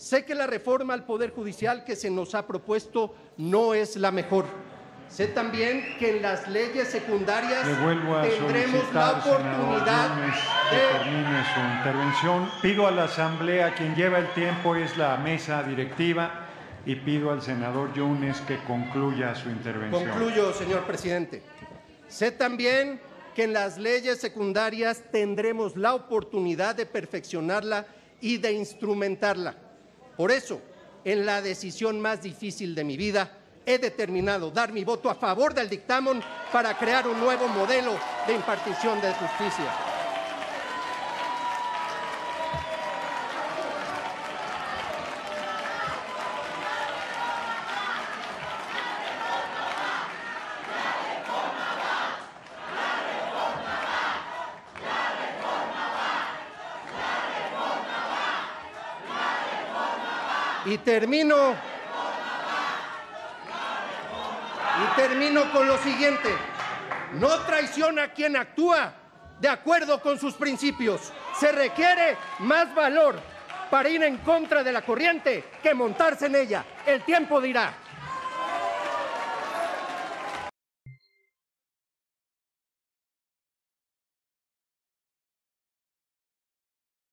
Sé que la reforma al Poder Judicial que se nos ha propuesto no es la mejor. Sé también que en las leyes secundarias tendremos la oportunidad de terminar su intervención. Pido a la Asamblea, quien lleva el tiempo es la mesa directiva, y pido al senador Yunes que concluya su intervención. Concluyo, señor presidente. Sé también que en las leyes secundarias tendremos la oportunidad de perfeccionarla y de instrumentarla. Por eso, en la decisión más difícil de mi vida, he determinado dar mi voto a favor del dictamen para crear un nuevo modelo de impartición de justicia. Y termino con lo siguiente: no traiciona a quien actúa de acuerdo con sus principios. Se requiere más valor para ir en contra de la corriente que montarse en ella. El tiempo dirá.